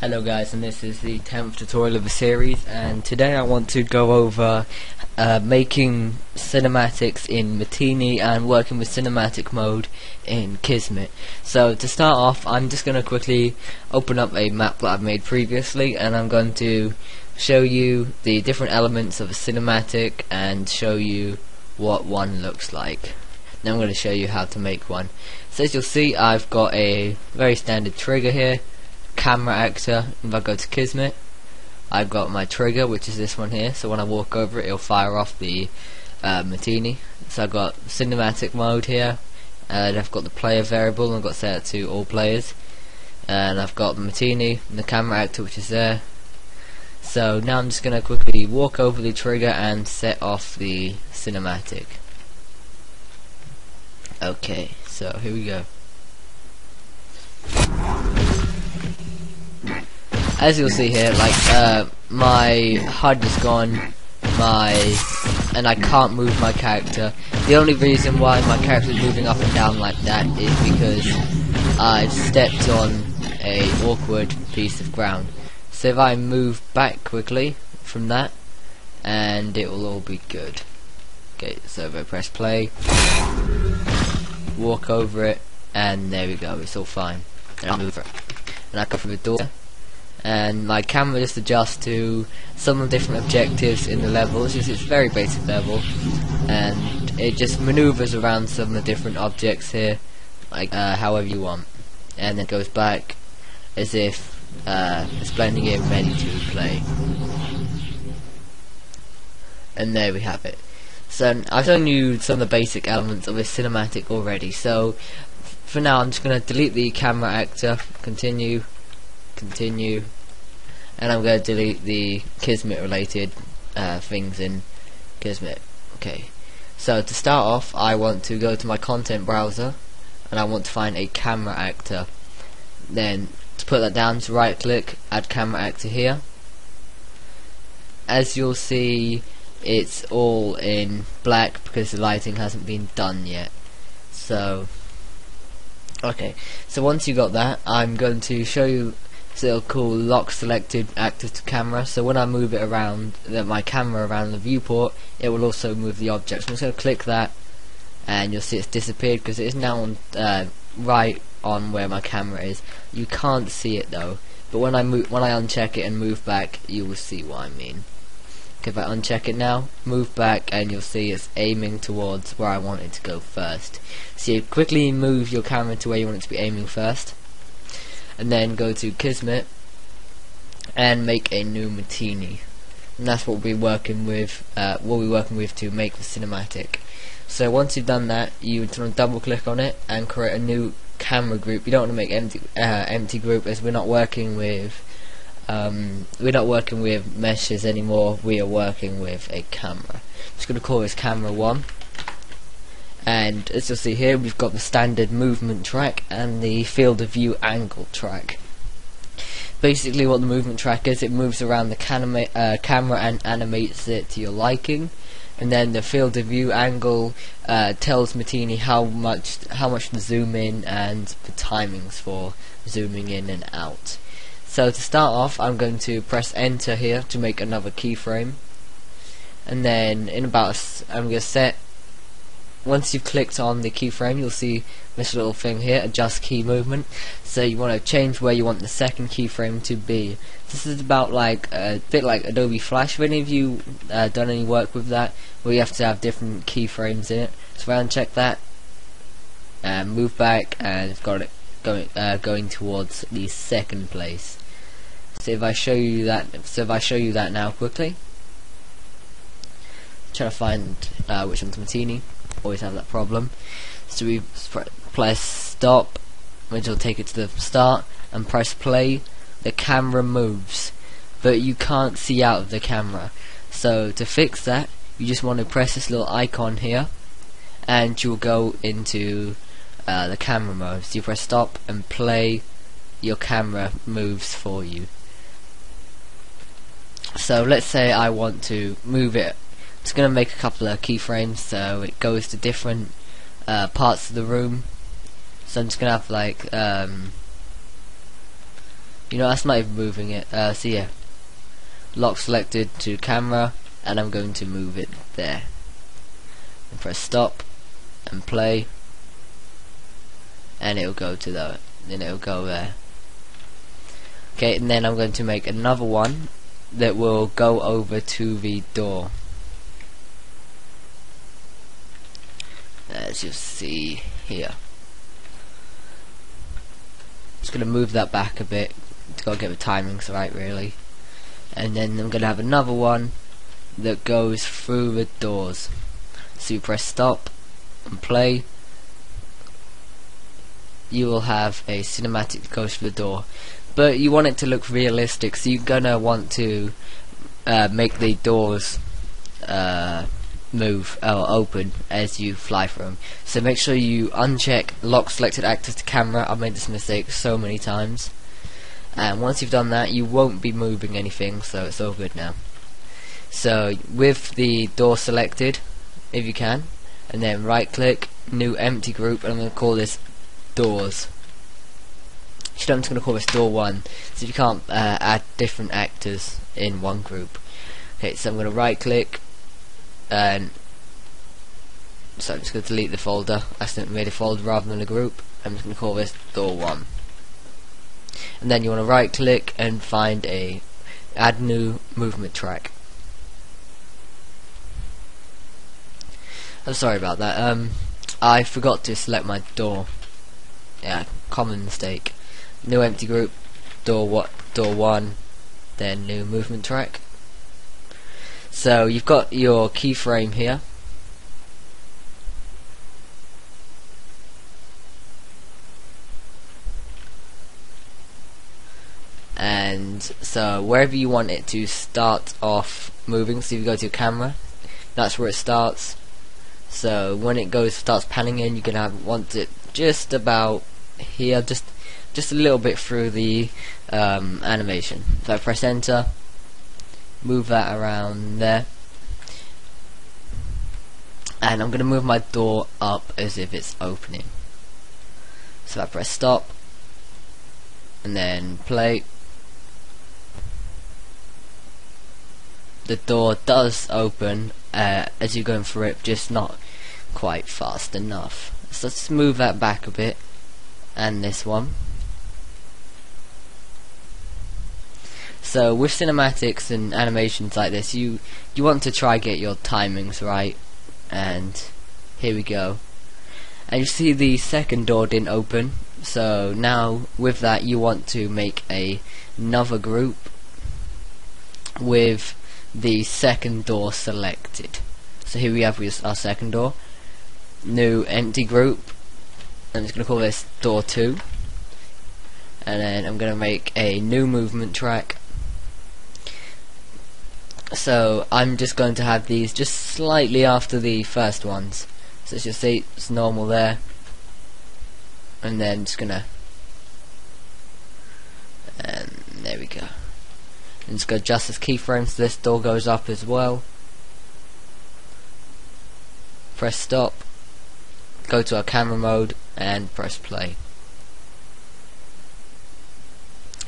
Hello guys, and this is the 10th tutorial of the series, and today I want to go over making cinematics in Matinee and working with cinematic mode in Kismet. So to start off, I'm just going to quickly open up a map that I've made previously, and I'm going to show you the different elements of a cinematic and show you what one looks like. Now I'm going to show you how to make one. So as you'll see, I've got a very standard trigger here, camera actor. If I go to Kismet, I've got my trigger, which is this one here, so when I walk over it, it'll fire off the Matinee. So I've got cinematic mode here, and I've got the player variable, and I've got set to all players, and I've got the Matinee and the camera actor, which is there. So now I'm just going to quickly walk over the trigger and set off the cinematic. Okay, so here we go. As you'll see here, like my HUD is gone, and I can't move my character. The only reason why my character is moving up and down like that is because I've stepped on a awkward piece of ground. So if I move back quickly from that, and it will all be good. Okay, so if I press play, walk over it, and there we go, it's all fine. And I move it, and I come through the door. And my camera just adjusts to some of the different objectives in the level. It's a very basic level, and it just maneuvers around some of the different objects here, like however you want, and then goes back as if it's blending it ready to play. And there we have it. So I've shown you some of the basic elements of this cinematic already. So for now, I'm just going to delete the camera actor, continue, and I'm going to delete the Kismet related things in Kismet. Okay, so to start off, I want to go to my content browser, and I want to find a camera actor. Then to put that down, to right click, add camera actor here. As you'll see, it's all in black because the lighting hasn't been done yet. So okay, so once you got that, I'm going to show you. So it'll call lock selected actor to camera, so when I move it around, my camera around the viewport, it will also move the object. So I'm just going to click that, and you'll see it's disappeared because it is now on, right on where my camera is. You can't see it though, but when I uncheck it and move back, you will see what I mean. Okay, if I uncheck it now, move back, and you'll see it's aiming towards where I want it to go first. So you quickly move your camera to where you want it to be aiming first, and then go to Kismet and make a new Matinee, and that's what we'll be working with. To make the cinematic. So once you've done that, you want to double click on it and create a new camera group. You don't want to make empty group, as we're not working with meshes anymore. We are working with a camera. I'm just going to call this camera 1. And as you'll see here, we've got the standard movement track and the field of view angle track. Basically what the movement track is, it moves around the camera and animates it to your liking, and then the field of view angle tells Matinee how much to zoom in and the timings for zooming in and out. So to start off, I'm going to press enter here to make another keyframe, and then I'm going to set. Once you've clicked on the keyframe, you'll see this little thing here, adjust key movement. So you want to change where you want the second keyframe to be. This is about like a bit like Adobe Flash. If any of you done any work with that, where you have to have different keyframes in it, so I uncheck that and move back, and I've got it going towards the second place. So if I show you that, now quickly, try to find which one's Matinee. Always have that problem. So we press stop, which will take it to the start, and press play. The camera moves, but you can't see out of the camera. So to fix that, you just want to press this little icon here, and you'll go into the camera mode. So you press stop and play, your camera moves for you. So let's say I want to move it. It's going to make a couple of keyframes, so it goes to different parts of the room. So I'm just going to have like You know, that's not even moving it. So yeah, lock selected to camera, and I'm going to move it there. And press stop and play, and it'll go to that. Then it'll go there. Okay, and then I'm going to make another one that will go over to the door. Let's just see here. Just gonna move that back a bit. Gotta get the timings right, really. And then I'm gonna have another one that goes through the doors. So you press stop and play. You will have a cinematic that goes through the door, but you want it to look realistic. So you're gonna want to make the doors move or open as you fly through them. So make sure you uncheck lock selected actors to camera. I've made this mistake so many times, and once you've done that, you won't be moving anything, so it's all good now. So with the door selected, if you can, and then right click, new empty group, and I'm going to call this doors. Actually, I'm just going to call this door 1, so you can't add different actors in one group. Okay, so I'm going to right click. So I'm just going to delete the folder. I accidentally made a folder rather than a group. I'm just going to call this door 1. And then you want to right click and find a add new movement track. I'm sorry about that. I forgot to select my door. Yeah, common mistake. New empty group, door 1, then new movement track. So you've got your keyframe here. And so wherever you want it to start off moving, so if you go to your camera, that's where it starts. So when it starts panning in, you can want it just about here, just a little bit through the animation. So I press enter. Move that around there, and I'm going to move my door up as if it's opening. So I press stop and then play. The door does open as you're going through it, just not quite fast enough. So let's move that back a bit, and this one. So with cinematics and animations like this, you want to try get your timings right. And here we go. And you see the second door didn't open. So now with that, you want to make another group with the second door selected. So here we have our second door. New empty group. I'm just going to call this door 2. And then I'm going to make a new movement track. So I'm just going to have these just slightly after the first ones. So as you see, it's normal there, and then just gonna, and there we go. And just go adjust as keyframes so this door goes up as well. Press stop, go to our camera mode, and press play.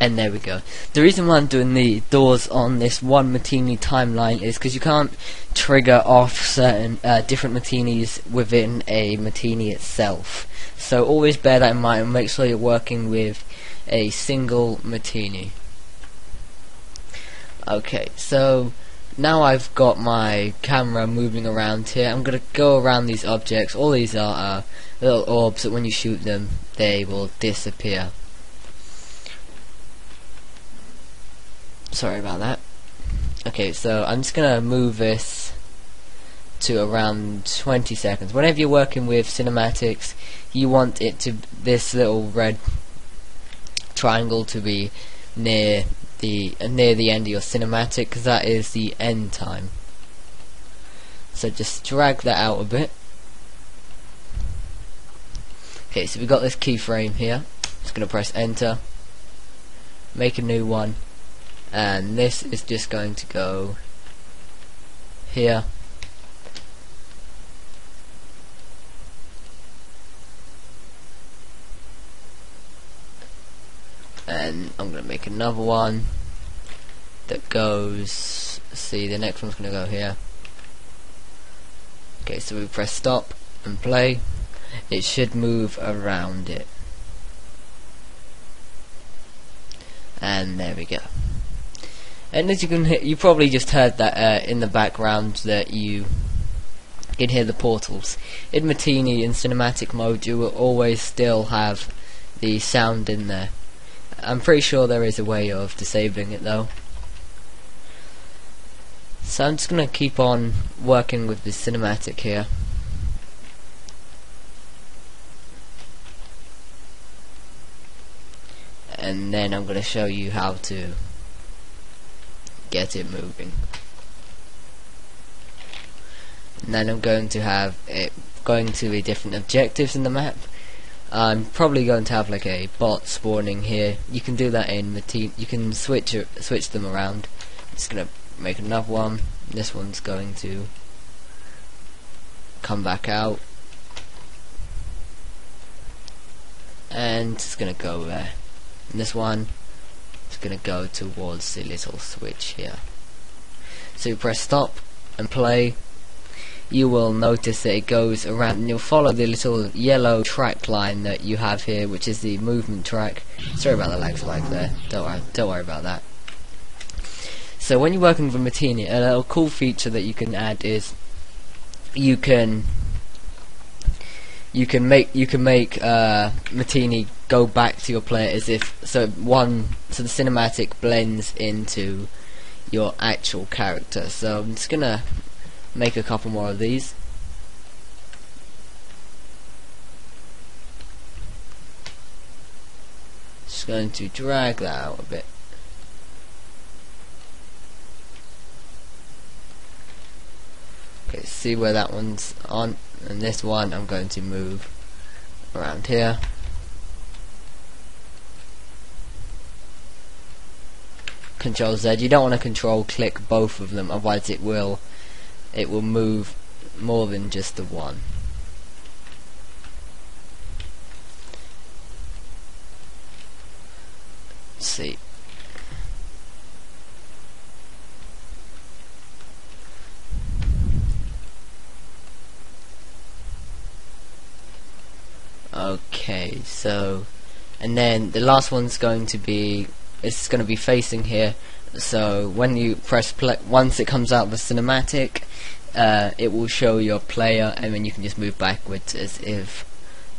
And there we go. The reason why I'm doing the doors on this one Matinee timeline is because you can't trigger off certain different Matinees within a Matinee itself. So always bear that in mind and make sure you're working with a single Matinee. Okay, so now I've got my camera moving around here. I'm going to go around these objects. All these are little orbs that when you shoot them, they will disappear. Sorry about that. Okay, so I'm just gonna move this to around 20 seconds. Whenever you're working with cinematics, you want it to this little red triangle to be near the end of your cinematic, because that is the end time. So just drag that out a bit. Okay, so we've got this keyframe here. Just gonna press enter, make a new one. And this is just going to go here. And then I'm going to make another one that goes, see, the next one's going to go here. Okay, so we press stop and play. It should move around it. And there we go. And as you can hear, you probably just heard that in the background that you can hear the portals. In Matinee, in cinematic mode, you will always still have the sound in there. I'm pretty sure there is a way of disabling it though. So I'm just going to keep on working with the cinematic here. And then I'm going to show you how to get it moving. And then I'm going to have it going to the different objectives in the map. I'm probably going to have like a bot spawning here. You can do that in Matinee. You can switch them around. I'm just going to make another one. This one's going to come back out and it's going to go there, and this one is going to go towards the little switch here. So you press stop and play. You will notice that it goes around, and you'll follow the little yellow track line that you have here, which is the movement track. Sorry about the lag flag there, don't worry about that. So when you're working with Matinee, a little cool feature that you can add is you can make Matinee go back to your player as if so the cinematic blends into your actual character. So I'm just gonna make a couple more of these. Just going to drag that out a bit. See where that one's on, and this one I'm going to move around here. Control Z. You don't want to control click both of them, otherwise it will move more than just the one. Let's see. Okay, so, and then the last one's going to be, it's going to be facing here. So when you press play, once it comes out of the cinematic, it will show your player, and then you can just move backwards as if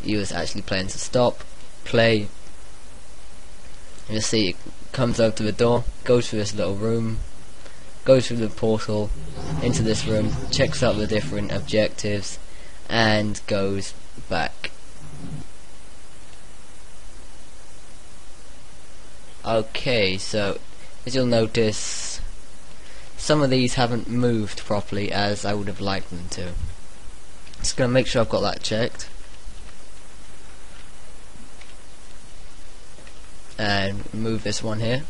you was actually playing. So stop, play. You'll see it comes over to the door, goes through this little room, goes through the portal into this room, checks out the different objectives, and goes back. Okay, so as you'll notice, some of these haven't moved properly as I would have liked them to. Just gonna make sure I've got that checked, and move this one here.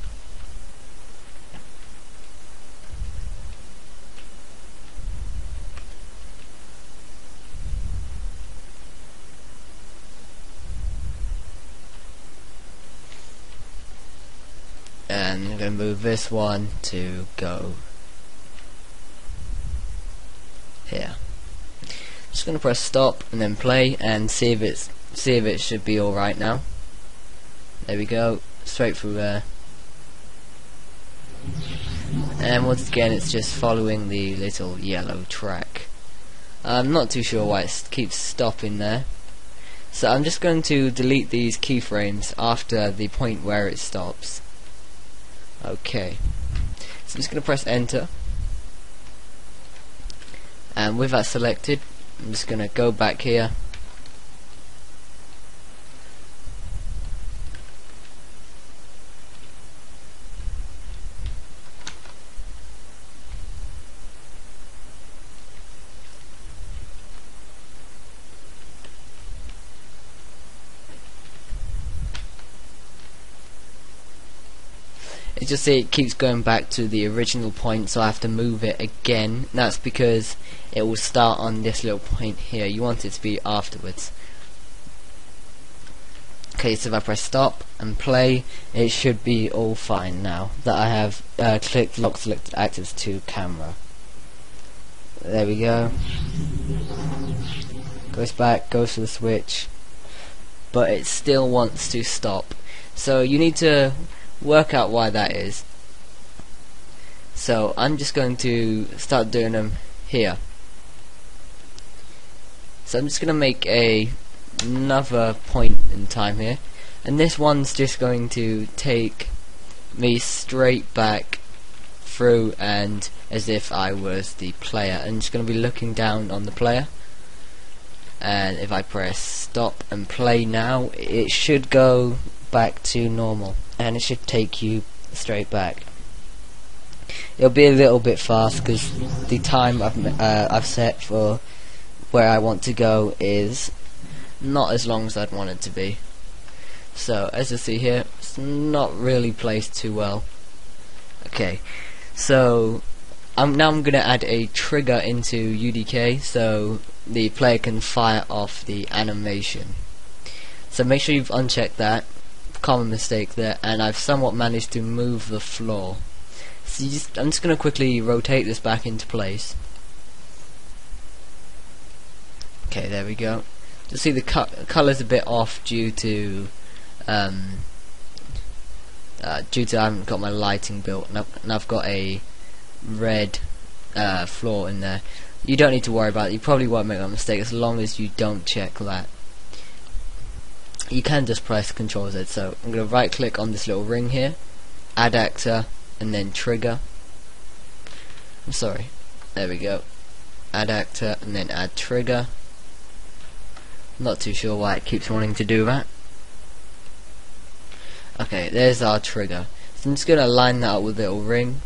And I'm going to move this one to go here. I'm just going to press stop and then play and see if it should be all right now. There we go, straight through there. And once again, it's just following the little yellow track. I'm not too sure why it keeps stopping there. So I'm just going to delete these keyframes after the point where it stops. Okay, so I'm just going to press enter, and with that selected, I'm just going to go back here, just see it keeps going back to the original point, so I have to move it again. That's because it will start on this little point here. You want it to be afterwards. Okay, so if I press stop and play, it should be all fine now that I have clicked lock selected actors to camera. There we go. Goes back, goes to the switch, but it still wants to stop. So you need to work out why that is. So I'm just going to start doing them here. So I'm just going to make another point in time here, and this one's just going to take me straight back through and as if I was the player. I'm just going to be looking down on the player, and if I press stop and play now, it should go back to normal and it should take you straight back. It'll be a little bit fast because the time I've set for where I want to go is not as long as I'd want it to be. So as you see here, it's not really placed too well. Okay, so now I'm going to add a trigger into UDK so the player can fire off the animation. So make sure you've unchecked that. Common mistake there, and I've somewhat managed to move the floor. So I'm just going to quickly rotate this back into place. Okay, there we go. You'll see the colour's a bit off due to I haven't got my lighting built, and I've got a red floor in there. You don't need to worry about it. You probably won't make that mistake as long as you don't check that. You can just press Ctrl Z. So I'm going to right click on this little ring here, add actor, and then trigger. I'm sorry. There we go. Add actor and then add trigger. Not too sure why it keeps wanting to do that. Okay, there's our trigger. So I'm just going to line that up with a little ring,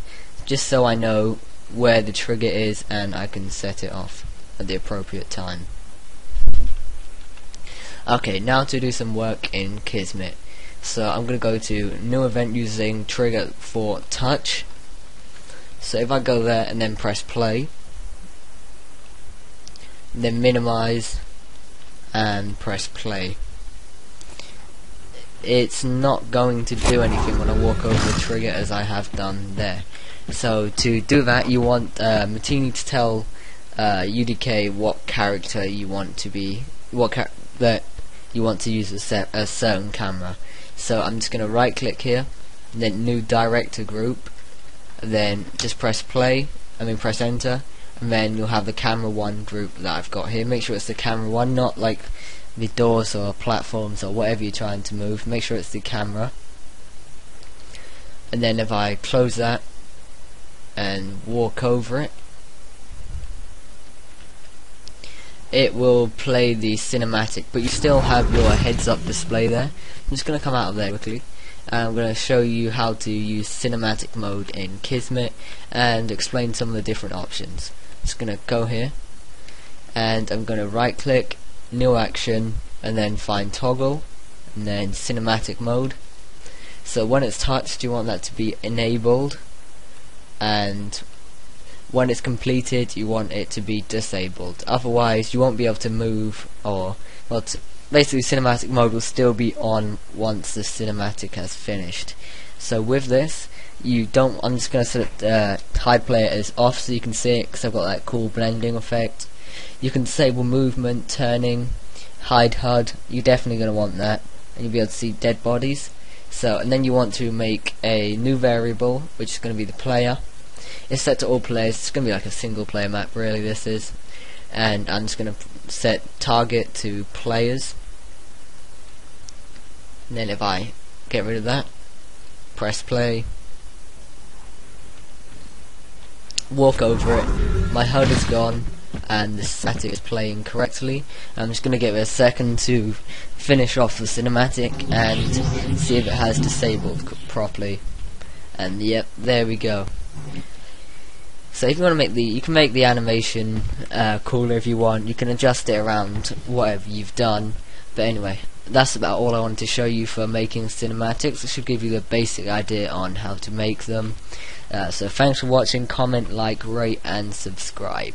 just so I know where the trigger is and I can set it off at the appropriate time. Okay, now to do some work in Kismet. So I'm going to go to new event using trigger for touch. So if I go there and then press play, and then minimize and press play, it's not going to do anything when I walk over the trigger as I have done there. So to do that, you want Matinee to tell UDK what character you want to be, that you want to use a certain camera. So I'm just going to right click here, and then new director group, and then just press play, and then press enter, and then you'll have the camera 1 group that I've got here. Make sure it's the camera 1, not like the doors or platforms or whatever you're trying to move. Make sure it's the camera. And then if I close that and walk over it, it will play the cinematic, but you still have your heads up display there. I'm just going to come out of there quickly, and I'm going to show you how to use cinematic mode in Kismet and explain some of the different options. I'm just going to go here, and I'm going to right click, new action, and then find toggle, and then cinematic mode. So when it's touched, you want that to be enabled, and when it's completed, you want it to be disabled. Otherwise, you won't be able to move, or well, basically cinematic mode will still be on once the cinematic has finished. So with this, you don't. I'm just going to select hide player as off so you can see it, because I've got that cool blending effect. You can disable movement, turning, hide HUD. You're definitely going to want that, and you'll be able to see dead bodies. So, and then you want to make a new variable, which is going to be the player. It's set to all players. It's going to be like a single player map, really, this is. And I'm just going to set target to players. And then if I get rid of that, press play, walk over it, my HUD is gone, and the static is playing correctly. I'm just going to give it a second to finish off the cinematic and see if it has disabled properly. And yep, there we go. So if you want to make you can make the animation cooler if you want. You can adjust it around whatever you've done. But anyway, that's about all I wanted to show you for making cinematics. It should give you the basic idea on how to make them. So thanks for watching. Comment, like, rate, and subscribe.